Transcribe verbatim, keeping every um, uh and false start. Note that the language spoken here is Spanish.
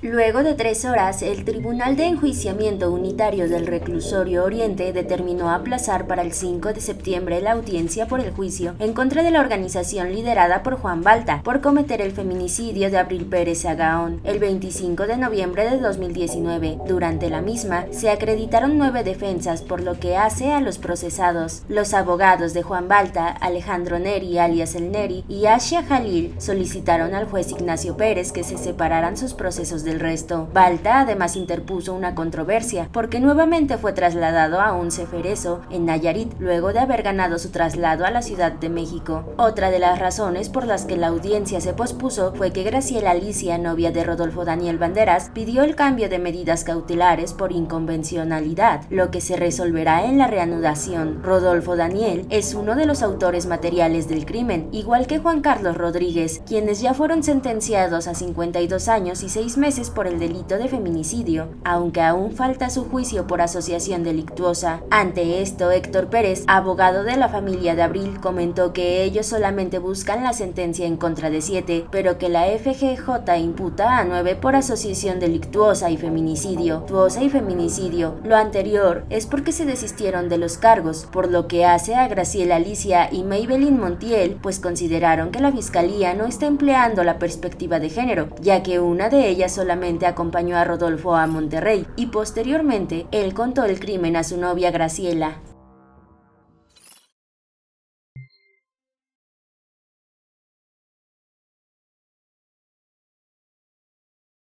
Luego de tres horas, el Tribunal de Enjuiciamiento Unitario del Reclusorio Oriente determinó aplazar para el cinco de septiembre la audiencia por el juicio en contra de la organización liderada por Juan Balta por cometer el feminicidio de Abril Pérez Sagaón el veinticinco de noviembre de dos mil diecinueve. Durante la misma, se acreditaron nueve defensas por lo que hace a los procesados. Los abogados de Juan Balta, Alejandro Neri alias el Neri y Asia Halil solicitaron al juez Ignacio Pérez que se separaran sus procesos de del resto. Balta además interpuso una controversia porque nuevamente fue trasladado a un ceferezo en Nayarit luego de haber ganado su traslado a la Ciudad de México. Otra de las razones por las que la audiencia se pospuso fue que Graciela Alicia, novia de Rodolfo Daniel Banderas, pidió el cambio de medidas cautelares por inconvencionalidad, lo que se resolverá en la reanudación. Rodolfo Daniel es uno de los autores materiales del crimen, igual que Juan Carlos Rodríguez, quienes ya fueron sentenciados a cincuenta y dos años y seis meses por el delito de feminicidio, aunque aún falta su juicio por asociación delictuosa. Ante esto, Héctor Pérez, abogado de la familia de Abril, comentó que ellos solamente buscan la sentencia en contra de siete, pero que la F G J imputa a nueve por asociación delictuosa y feminicidio, tuosa y feminicidio. Lo anterior es porque se desistieron de los cargos, por lo que hace a Graciela Alicia y Maybelline Montiel, pues consideraron que la fiscalía no está empleando la perspectiva de género, ya que una de ellas solamente Solamente acompañó a Rodolfo a Monterrey y posteriormente él contó el crimen a su novia Graciela.